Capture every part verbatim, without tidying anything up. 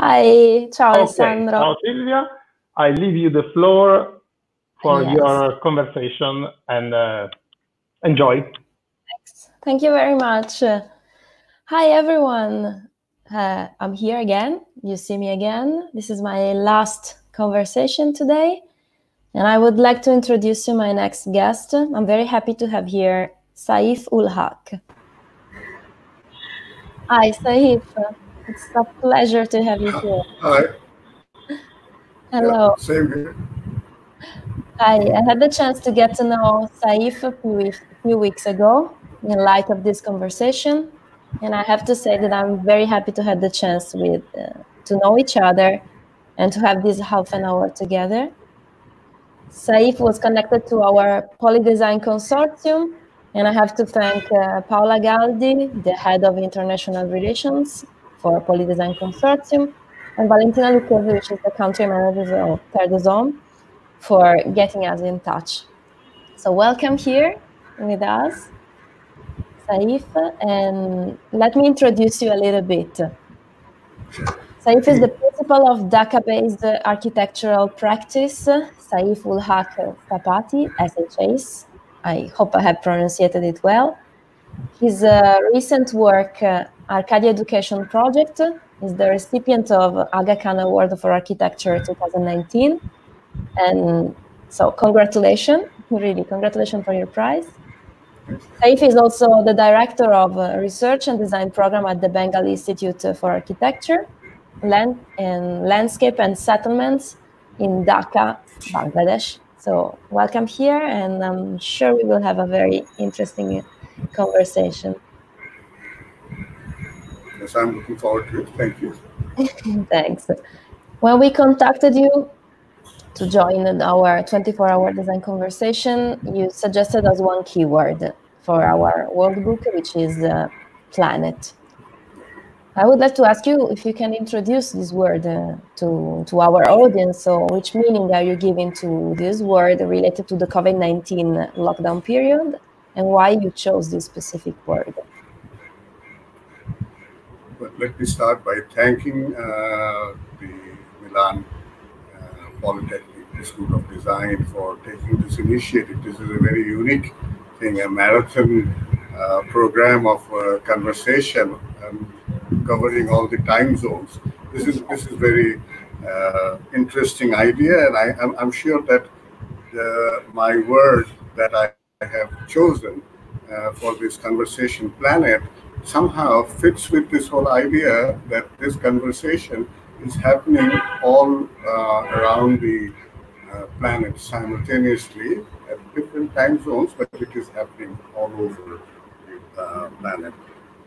Hi, ciao okay. Alessandro. Ciao Silvia, I leave you the floor for yes. your conversation and uh, enjoy. Thanks. Thank you very much. Hi everyone, uh, I'm here again, you see me again. This is my last conversation today and I would like to introduce you my next guest. I'm very happy to have here Saiful Haque. Hi Saif, it's a pleasure to have you here. Hi. Hello. Yeah, same here. Hi, I had the chance to get to know Saif a few, few weeks ago in light of this conversation. And I have to say that I'm very happy to have the chance with, uh, to know each other and to have this half an hour together. Saif was connected to our Polydesign Consortium, and I have to thank uh, Paola Galdi, the head of international relations for Polydesign Consortium, and Valentina Luquevi, which is the country manager of Third Zone, for getting us in touch. So welcome here with us, Saif, and let me introduce you a little bit. Saif is the principal of Dhaka-based architectural practice, Saiful Haque Sthapati, S H S. I hope I have pronounced it well. His uh, recent work, uh, Arcadia Education Project, is the recipient of Aga Khan Award for Architecture twenty nineteen. And so congratulations, really, congratulations for your prize. Saif is also the director of research and design program at the Bengal Institute for Architecture, Land, and Landscape and Settlements in Dhaka, Bangladesh. So welcome here, and I'm sure we will have a very interesting conversation. Yes, I'm looking forward to it. Thank you. Thanks. When we contacted you to join in our twenty-four hour design conversation, you suggested us one keyword for our workbook, which is uh, planet. I would like to ask you if you can introduce this word uh, to, to our audience. So which meaning are you giving to this word related to the COVID nineteen lockdown period, and why you chose this specific word? Well, let me start by thanking uh, the Milan Polytechnic School of Design for taking this initiative. This is a very unique thing, a marathon uh, program of uh, conversation um, covering all the time zones. This is this is very uh, interesting idea, and I, I'm, I'm sure that the, my word that I have chosen uh, for this conversation, planet, somehow fits with this whole idea that this conversation is happening all uh, around the uh, planet simultaneously at different time zones, but it is happening all over the uh, planet.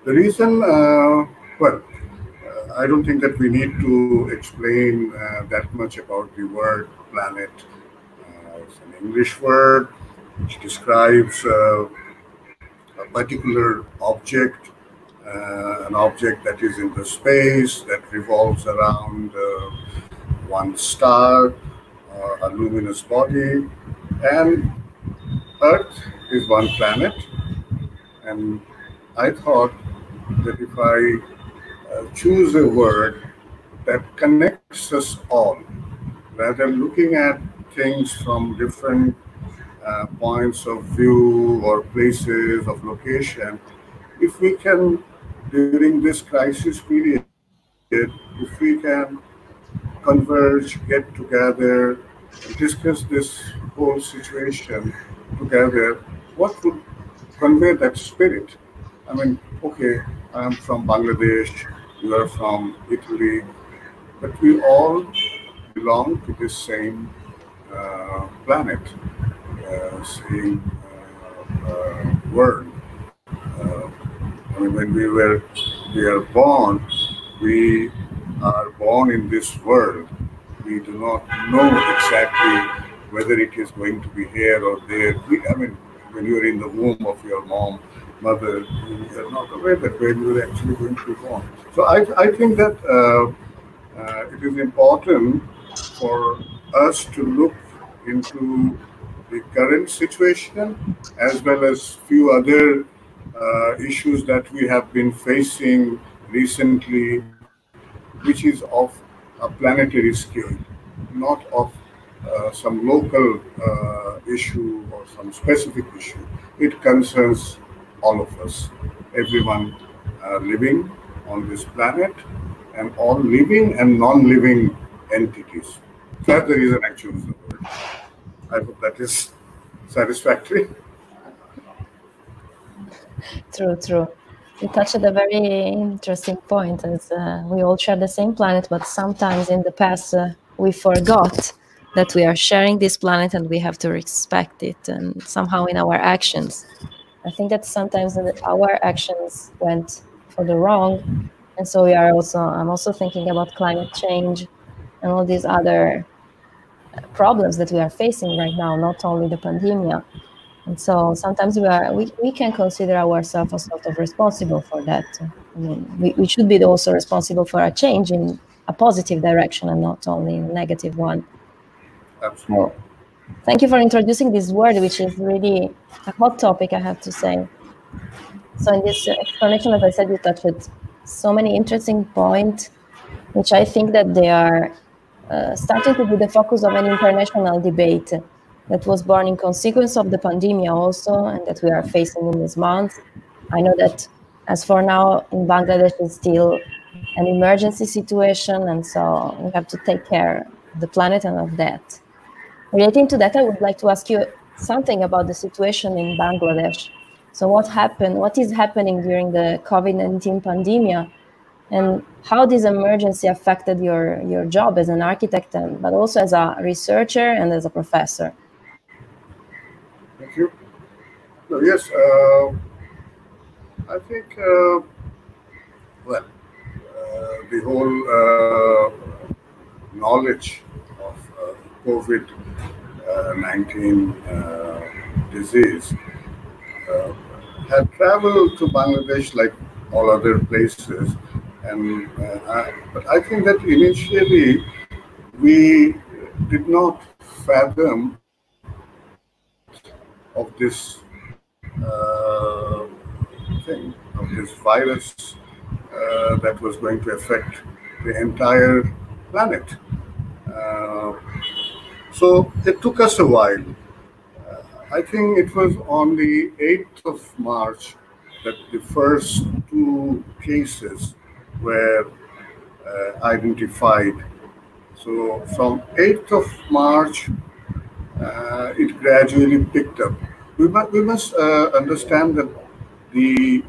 The reason, uh, well, uh, I don't think that we need to explain uh, that much about the word planet. Uh, it's an English word which describes uh, a particular object, Uh, an object that is in the space, that revolves around uh, one star or a luminous body. And Earth is one planet, and I thought that if I uh, choose a word that connects us all, rather than looking at things from different uh, points of view or places of location, if we can, during this crisis period, if we can converge, get together, discuss this whole situation together, what would convey that spirit? I mean, okay, I'm from Bangladesh, you are from Italy, but we all belong to the same uh, planet, uh, same uh, uh, world. Uh, I mean, when we were we are born, we are born in this world. We do not know exactly whether it is going to be here or there. We, I mean, when you are in the womb of your mom, mother, you are not aware that when you are actually going to be born. So I, I think that uh, uh, it is important for us to look into the current situation as well as few other Uh, issues that we have been facing recently, which is of a planetary scale, not of uh, some local uh, issue or some specific issue. It concerns all of us, everyone uh, living on this planet, and all living and non-living entities. That's the reason I chose the word. I hope that is satisfactory. True, true. You touched a very interesting point, as uh, we all share the same planet, but sometimes in the past uh, we forgot that we are sharing this planet and we have to respect it, and somehow in our actions. I think that sometimes our actions went for the wrong, and so we are also, I'm also thinking about climate change and all these other problems that we are facing right now, not only the pandemic. And so sometimes we are we, we can consider ourselves as sort of responsible for that. I mean, we, we should be also responsible for a change in a positive direction and not only in a negative one. Absolutely. Thank you for introducing this word, which is really a hot topic, I have to say. So in this explanation, as I said, you touched with so many interesting points, which I think that they are uh, starting to be the focus of an international debate that was born in consequence of the pandemic also, and that we are facing in this month. I know that as for now in Bangladesh it's still an emergency situation, and so we have to take care of the planet and of that. Relating to that, I would like to ask you something about the situation in Bangladesh. So what happened, what is happening during the COVID nineteen pandemic, and how this emergency affected your, your job as an architect, and, but also as a researcher and as a professor? Thank you. So, yes, uh, I think, uh, well, uh, the whole uh, knowledge of uh, COVID nineteen uh, disease uh, had traveled to Bangladesh like all other places. And uh, I, but I think that initially we did not fathom of this uh, thing, of this virus uh, that was going to affect the entire planet. Uh, so it took us a while. Uh, I think it was on the eighth of March that the first two cases were uh, identified. So from eighth of March, uh, it gradually picked up. We, mu we must uh, understand that the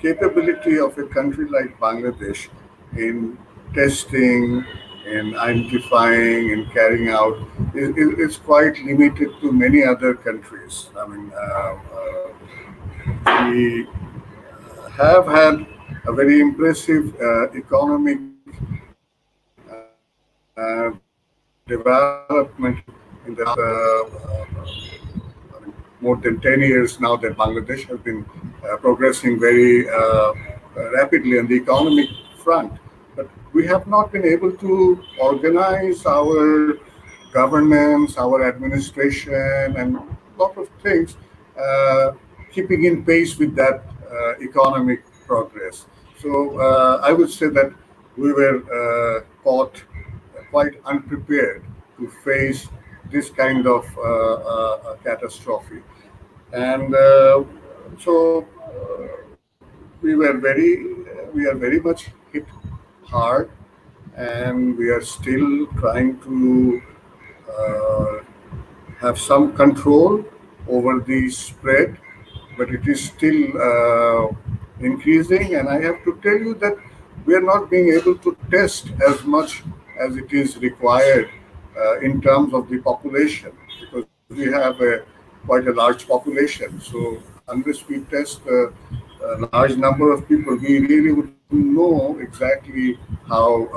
capability of a country like Bangladesh in testing, in identifying, in carrying out is, is quite limited to many other countries. I mean, uh, uh, we have had a very impressive uh, economic uh, uh, development in the uh, uh, more than ten years now that Bangladesh has been uh, progressing very uh, rapidly on the economic front. But we have not been able to organize our governance, our administration, and a lot of things, uh, keeping in pace with that uh, economic progress. So uh, I would say that we were uh, caught quite unprepared to face this kind of uh, uh, catastrophe. And uh, so uh, we were very, we are very much hit hard, and we are still trying to uh, have some control over the spread, but it is still uh, increasing, and I have to tell you that we are not being able to test as much as it is required uh, in terms of the population, because we have a quite a large population. So unless we test uh, a large number of people, we really wouldn't know exactly how uh,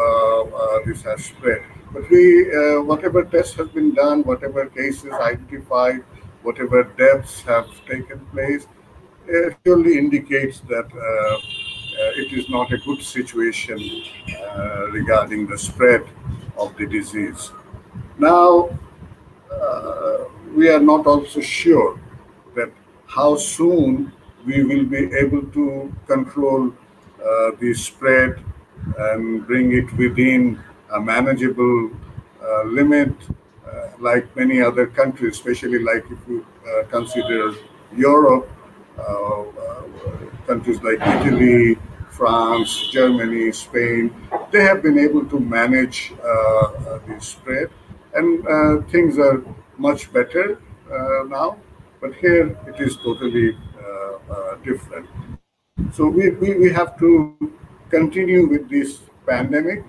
uh, this has spread. But we, uh, whatever tests have been done, whatever cases identified, whatever deaths have taken place, it surely indicates that uh, uh, it is not a good situation uh, regarding the spread of the disease. Now, uh, we are not also sure that how soon we will be able to control uh, the spread and bring it within a manageable uh, limit, uh, like many other countries, especially like if you uh, consider Europe, uh, uh, countries like Italy, France, Germany, Spain, they have been able to manage uh, uh, the spread, and uh, things are much better uh, now, but here it is totally uh, uh, different. So we, we, we have to continue with this pandemic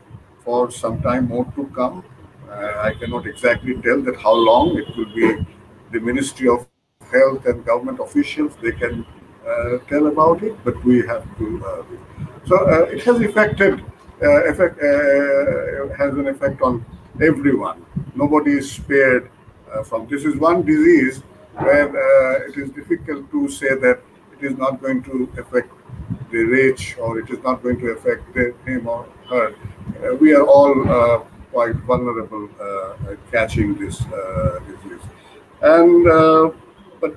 for some time more to come. Uh, I cannot exactly tell that how long it will be. The Ministry of Health and government officials, they can uh, tell about it, but we have to. Uh, so uh, it has affected, uh, effect, uh, has an effect on everyone. Nobody is spared uh, from this. Is one disease where uh, it is difficult to say that it is not going to affect the rich, or it is not going to affect him or her. Uh, we are all uh, quite vulnerable uh, at catching this uh, disease. And uh, but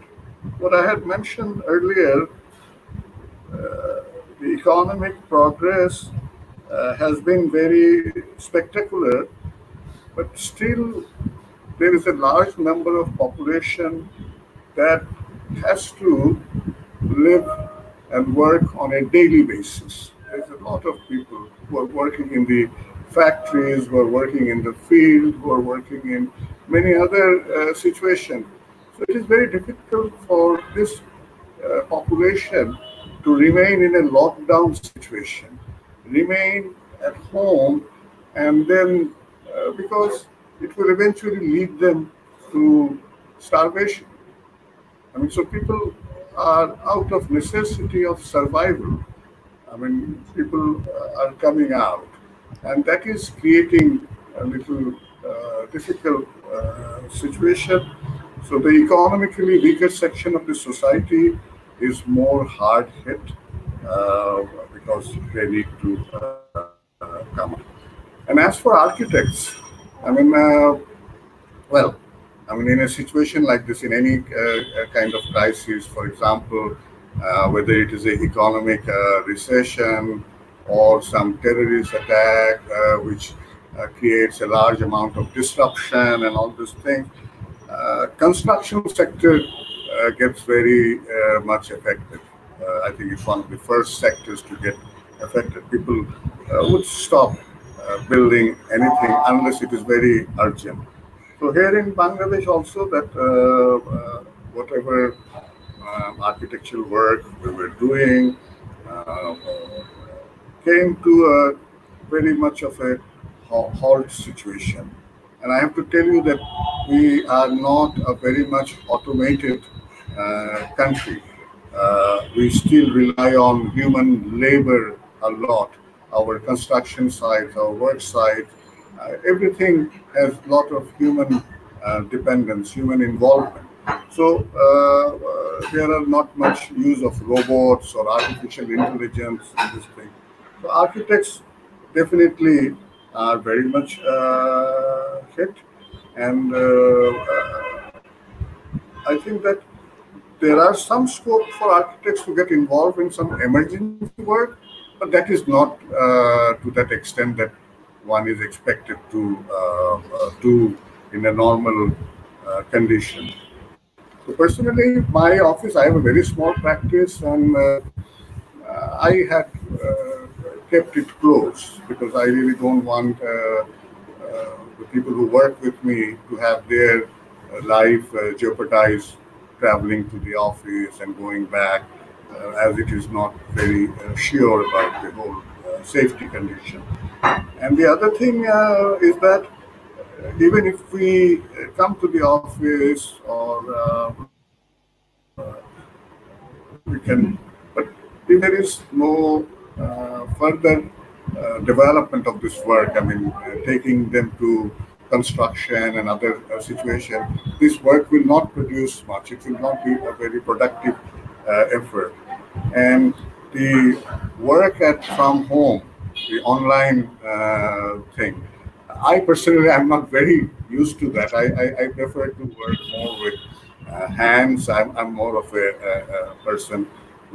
what I had mentioned earlier, uh, the economic progress uh, has been very spectacular, but still there is a large number of population that has to live and work on a daily basis. There's a lot of people who are working in the factories, who are working in the field, who are working in many other uh, situations. So it is very difficult for this uh, population to remain in a lockdown situation, remain at home, and then uh, because it will eventually lead them to starvation. I mean, so people are out of necessity of survival. I mean, people are coming out, and that is creating a little uh, difficult uh, situation. So the economically weaker section of the society is more hard hit uh, because they need to uh, uh, come out. And as for architects, I mean, uh, well, I mean, in a situation like this, in any uh, kind of crisis, for example, uh, whether it is an economic uh, recession or some terrorist attack, uh, which uh, creates a large amount of disruption and all these things, uh, construction sector uh, gets very uh, much affected. Uh, I think it's one of the first sectors to get affected. People uh, would stop uh, building anything unless it is very urgent. So here in Bangladesh also, that uh, uh, whatever um, architectural work we were doing uh, came to a very much of a halt situation. And I have to tell you that we are not a very much automated uh, country. Uh, we still rely on human labor a lot. Our construction sites, our work sites, Uh, everything has a lot of human uh, dependence, human involvement. So uh, uh, there are not much use of robots or artificial intelligence in this thing. So architects definitely are very much uh, hit, and uh, uh, I think that there are some scope for architects to get involved in some emergency work, but that is not uh, to that extent that one is expected to uh, uh, do in a normal uh, condition. So personally, my office, I have a very small practice, and uh, I have uh, kept it close because I really don't want uh, uh, the people who work with me to have their life uh, jeopardized traveling to the office and going back, uh, as it is not very uh, sure about the whole uh, safety condition. And the other thing uh, is that even if we come to the office, or uh, uh, we can, but if there is no uh, further uh, development of this work, I mean, uh, taking them to construction and other uh, situation, this work will not produce much. It will not be a very productive uh, effort. And the work at from home, the online uh, thing, I personally am not very used to that. I, I, I prefer to work more with uh, hands. I'm, I'm more of a, a, a person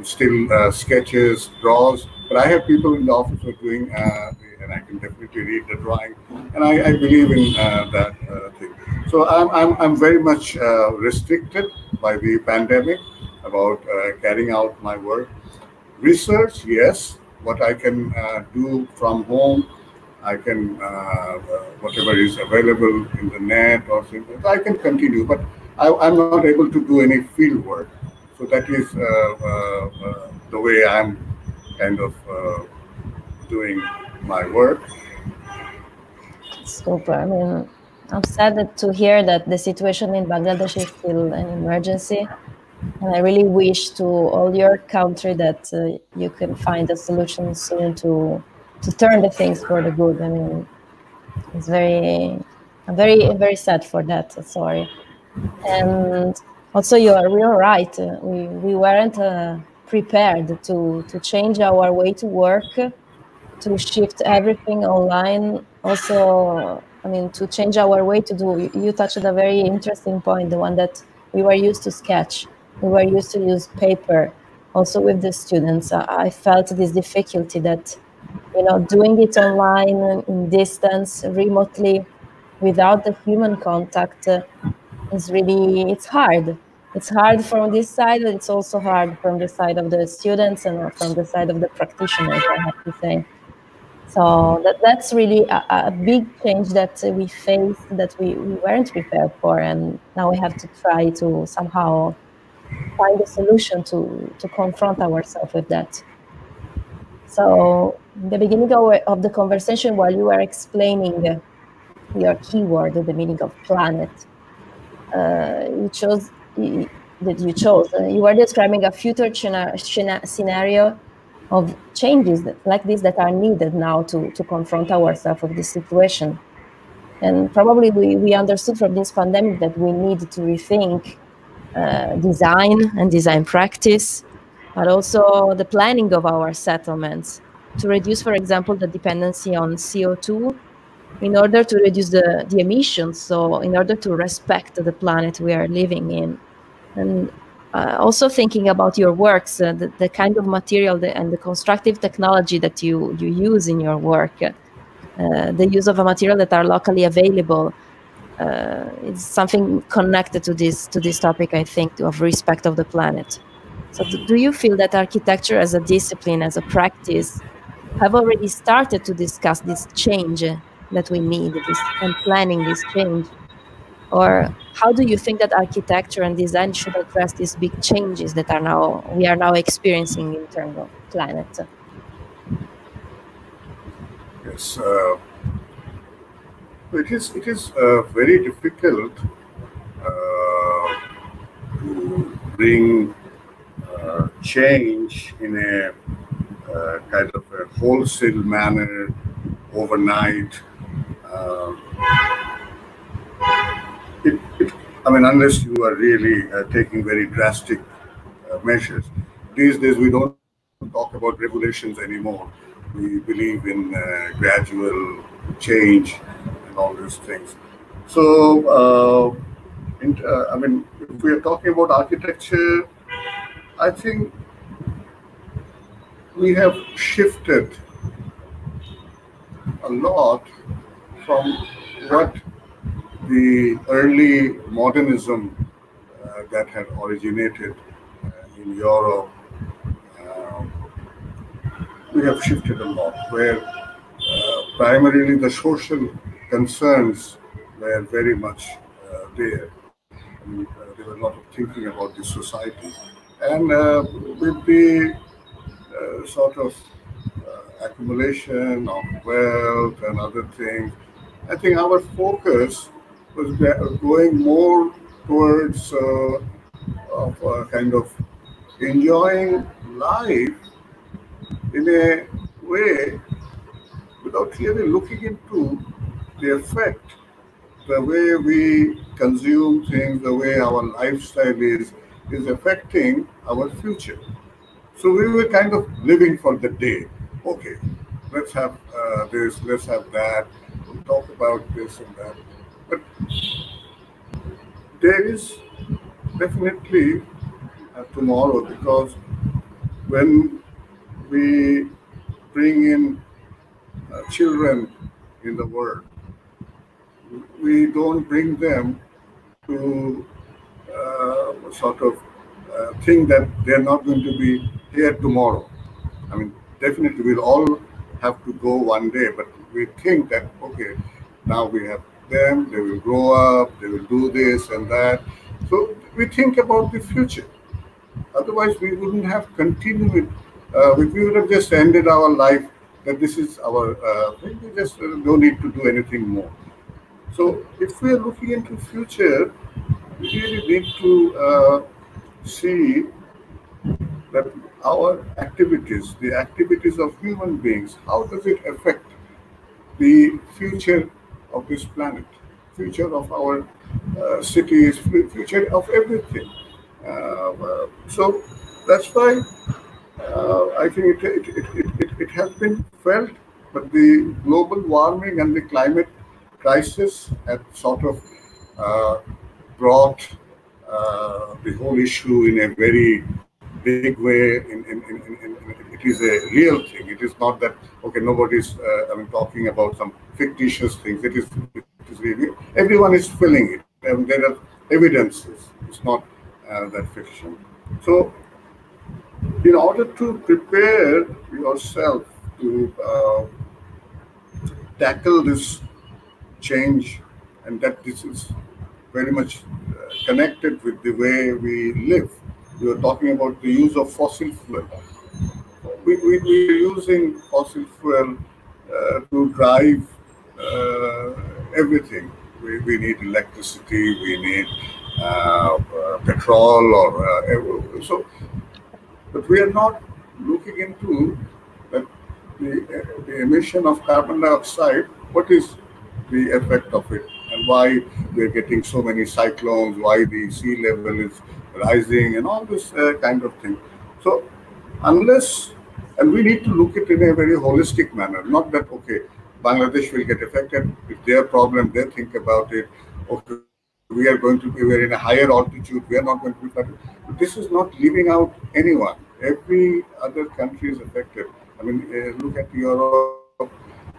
still uh, sketches, draws. But I have people in the office who are doing, uh, and I can definitely read the drawing, and I, I believe in uh, that uh, thing. So I'm, I'm, I'm very much uh, restricted by the pandemic about uh, carrying out my work. Research, yes, what I can uh, do from home, I can, uh, whatever is available in the net or something, I can continue, but I, I'm not able to do any field work. So that is uh, uh, uh, the way I'm kind of uh, doing my work. Super. I mean, I'm sad to hear that the situation in Bangladesh is still an emergency. And I really wish to all your country that uh, you can find a solution soon to to turn the things for the good. I mean, it's very, I'm very, very sad for that. Sorry. And also, you are real right. We we weren't uh, prepared to to change our way to work, to shift everything online. Also, I mean, to change our way to do. You, you touched a very interesting point, the one that we were used to sketch. We were used to use paper. Also with the students, I felt this difficulty that, you know, doing it online, in distance, remotely, without the human contact, uh, is really, it's hard. It's hard from this side, but it's also hard from the side of the students and from the side of the practitioners, I have to say. So that, that's really a, a big change that we faced, that we, we weren't prepared for, and now we have to try to somehow find a solution to, to confront ourselves with that. So in the beginning of the conversation, while you were explaining your keyword, the meaning of planet, uh, you chose that you chose. Uh, you were describing a future scenario of changes that, like this that are needed now to, to confront ourselves with this situation. And probably we, we understood from this pandemic that we need to rethink Uh, design and design practice, but also the planning of our settlements to reduce, for example, the dependency on C O two in order to reduce the, the emissions, so in order to respect the planet we are living in. And uh, also thinking about your works, uh, the, the kind of material the, and the constructive technology that you, you use in your work, uh, the use of a material that are locally available. Uh, it's something connected to this to this topic, I think, of respect of the planet. So do you feel that architecture as a discipline, as a practice, have already started to discuss this change that we need, this, and planning this change? Or how do you think that architecture and design should address these big changes that are now we are now experiencing in terms of planet? Yes. Uh... It is, it is uh, very difficult uh, to bring uh, change in a uh, kind of a wholesale manner overnight. Uh, it, it, I mean, unless you are really uh, taking very drastic uh, measures. These days, we don't talk about regulations anymore. We believe in uh, gradual change and all these things. So, uh, in, uh, I mean, if we are talking about architecture, I think we have shifted a lot from what the early modernism uh, that had originated uh, in Europe. Uh, we have shifted a lot, where uh, primarily the social concerns were very much uh, there. I mean, uh, there was a lot of thinking about this society. And uh, with the uh, sort of uh, accumulation of wealth and other things, I think our focus was going more towards uh, of, uh, kind of enjoying life in a way without clearly looking into the effect, the way we consume things, the way our lifestyle is, is affecting our future. So we were kind of living for the day. Okay, let's have uh, this, let's have that, we'll talk about this and that. But there is definitely a tomorrow, because when we bring in uh, children in the world, we don't bring them to uh, sort of uh, think that they're not going to be here tomorrow. I mean, definitely we'll all have to go one day, but we think that, okay, now we have them, they will grow up, they will do this and that. So we think about the future. Otherwise, we wouldn't have continued. Uh, we would have just ended our life that this is our uh, thing. We just uh, don't need to do anything more. So if we are looking into future, we really need to uh, see that our activities, the activities of human beings, how does it affect the future of this planet, future of our uh, cities, future of everything. Uh, so that's why uh, I think it, it, it, it, it has been felt, but the global warming and the climate crisis had sort of uh, brought uh, the whole issue in a very big way. In, in, in, in, in, it is a real thing. It is not that, okay, nobody's uh, I mean, talking about some fictitious things. It is, it is really, everyone is feeling it. And there are evidences. It's not uh, that fiction. So in order to prepare yourself to uh, tackle this change, and that this is very much connected with the way we live. We are talking about the use of fossil fuel. We, we, we are using fossil fuel uh, to drive uh, everything. We, we need electricity, we need uh, uh, petrol, or uh, so. But we are not looking into that the, the emission of carbon dioxide, what is the effect of it, and why we're getting so many cyclones, why the sea level is rising, and all this uh, kind of thing. So unless, and we need to look at it in a very holistic manner, not that, okay, Bangladesh will get affected, it's their problem, they think about it, okay, we are going to be, we're in a higher altitude, we are not going to be affected. But this is not leaving out anyone. Every other country is affected. I mean, uh, look at Europe,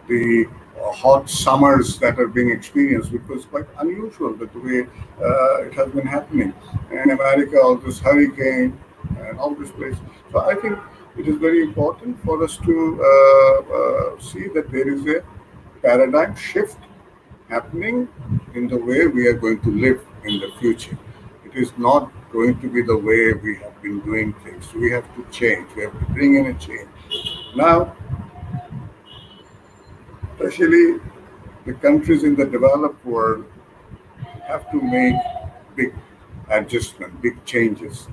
the hot summers that are being experienced, which was quite unusual, but the way uh, it has been happening. In America, all this hurricane and all this place. So I think it is very important for us to uh, uh, see that there is a paradigm shift happening in the way we are going to live in the future. It is not going to be the way we have been doing things. We have to change. We have to bring in a change. Now, especially the countries in the developed world have to make big adjustments, big changes.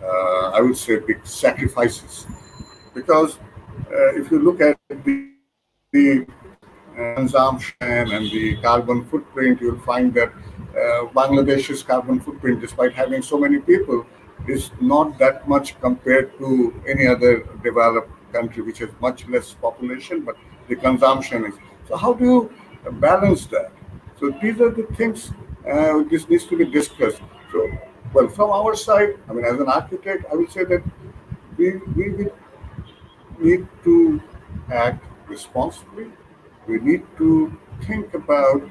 Uh, I would say big sacrifices, because uh, if you look at the, the uh, consumption and the carbon footprint, you'll find that uh, Bangladesh's carbon footprint, despite having so many people, is not that much compared to any other developed country, which has much less population, but the consumption is. So how do you balance that? So these are the things uh, this needs to be discussed. So, well, from our side, I mean, as an architect, I would say that we, we, we need to act responsibly. We need to think about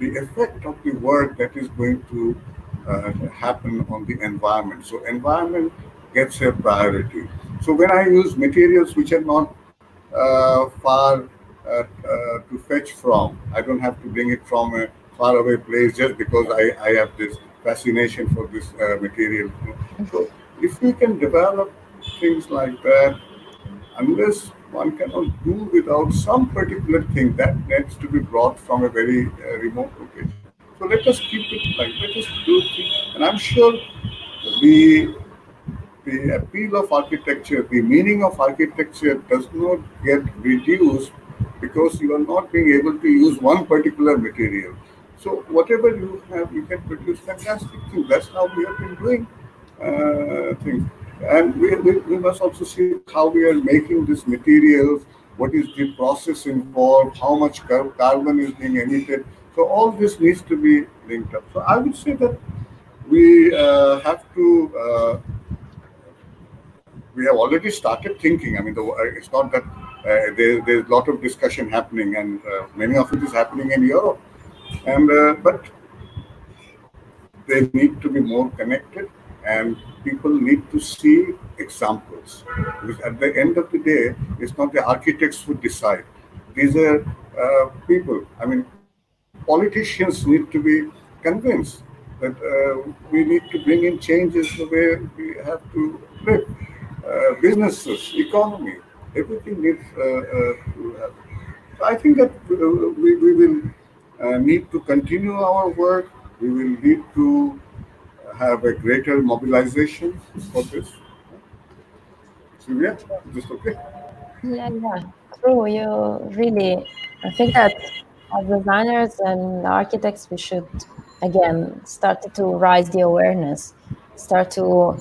the effect of the work that is going to uh, happen on the environment. So environment gets a priority. So when I use materials which are not uh, far Uh, uh, to fetch from. I don't have to bring it from a faraway place just because I, I have this fascination for this uh, material. So if we can develop things like that, unless one cannot do without some particular thing that needs to be brought from a very uh, remote location. So let us keep it like, let us do things. And I'm sure the the appeal of architecture, the meaning of architecture does not get reduced because you are not being able to use one particular material. So whatever you have, you can produce fantastic things. That's how we have been doing uh, things. And we, we, we must also see how we are making these materials, what is the process involved, how much carbon is being emitted. So all this needs to be linked up. So I would say that we uh, have to uh, we have already started thinking. I mean, the, it's not that uh, there, there's a lot of discussion happening, and uh, many of it is happening in Europe. And uh, but they need to be more connected, and people need to see examples. Because at the end of the day, it's not the architects who decide. These are uh, people. I mean, politicians need to be convinced that uh, we need to bring in changes the way we have to live. Uh, businesses, economy, everything needs uh, uh, to happen. So I think that uh, we, we will uh, need to continue our work. We will need to have a greater mobilization for this. Sylvia, is this okay? Yeah, yeah, true. You really, I think that as designers and architects, we should, again, start to raise the awareness, start to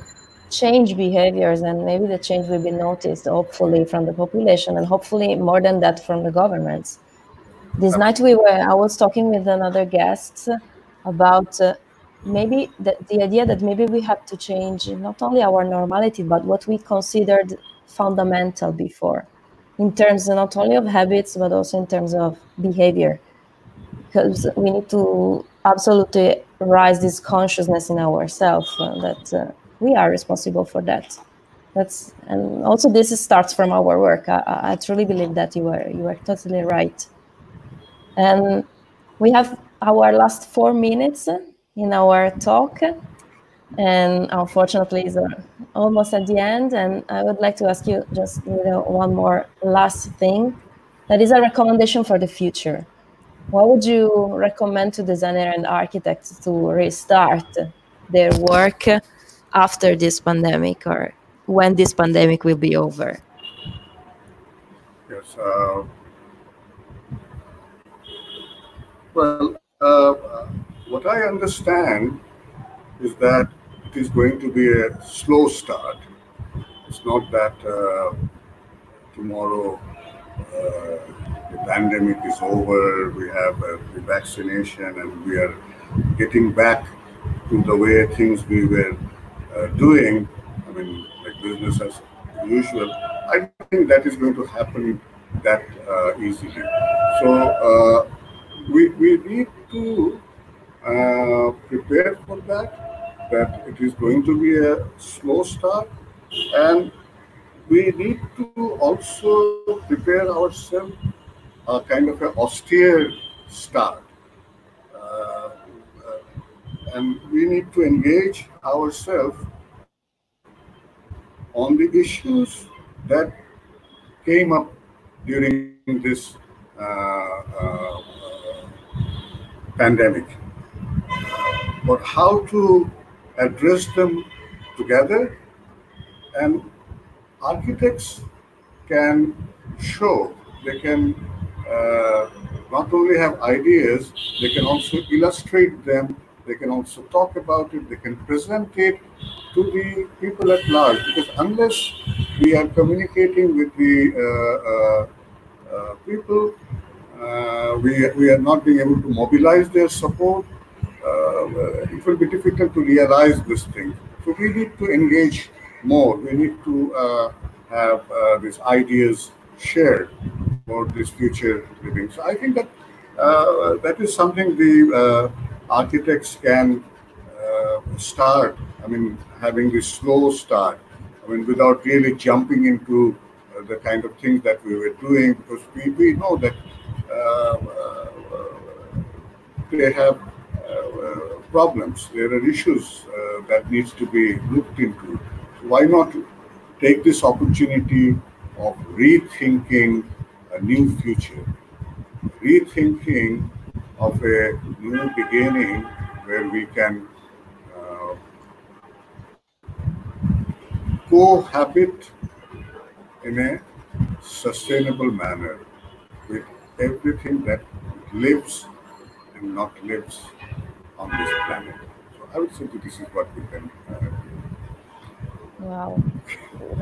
change behaviors, and maybe the change will be noticed, hopefully, from the population, and hopefully more than that from the governments. This night we were, I was talking with another guest about uh, maybe the, the idea that maybe we have to change not only our normality, but what we considered fundamental before, in terms of not only of habits, but also in terms of behavior. Because we need to absolutely raise this consciousness in ourselves uh, that uh, we are responsible for that. That's, and also this is, starts from our work. I, I truly believe that you were, you were totally right. And we have our last four minutes in our talk, and unfortunately it's almost at the end, and I would like to ask you just you know, one more last thing, that is a recommendation for the future. What would you recommend to designers and architects to restart their work after this pandemic, or when this pandemic will be over? Yes, uh, well, uh, what I understand is that it is going to be a slow start. It's not that uh, tomorrow uh, the pandemic is over, we have a vaccination, and we are getting back to the way things we were uh, doing. I mean, like business as usual. I don't think that is going to happen that uh, easily. So uh, we, we need to Uh, prepare for that, that it is going to be a slow start, and we need to also prepare ourselves a kind of an austere start. Uh, uh, and we need to engage ourselves on the issues that came up during this uh, uh, pandemic. But how to address them together, and architects can show, they can uh, not only have ideas, they can also illustrate them, they can also talk about it, they can present it to the people at large. Because unless we are communicating with the uh, uh, uh, people, uh, we, we are not being able to mobilize their support. Uh, it will be difficult to realize this thing. So we need to engage more. We need to uh, have uh, these ideas shared for this future living. So I think that uh, that is something the uh, architects can uh, start. I mean, having this slow start. I mean, without really jumping into uh, the kind of things that we were doing, because we, we know that uh, uh, they have Uh, problems, there are issues uh, that needs to be looked into. So why not take this opportunity of rethinking a new future, rethinking of a new beginning where we can uh, cohabit in a sustainable manner with everything that lives and not lives on this planet. So I would say that this is what we can uh, do. Wow,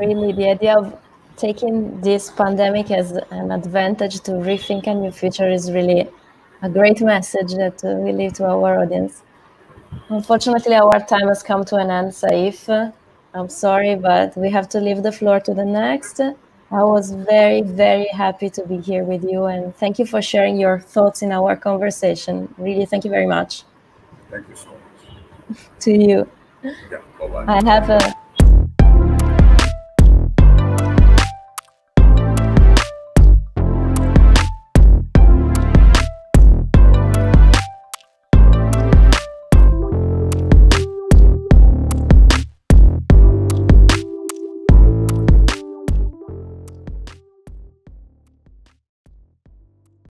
really the idea of taking this pandemic as an advantage to rethink a new future is really a great message that we leave to our audience. Unfortunately, our time has come to an end, Saif. I'm sorry, but we have to leave the floor to the next. I was very, very happy to be here with you, and thank you for sharing your thoughts in our conversation. Really, thank you very much. Thank you so much. To you. Yeah, bye-bye. I have a...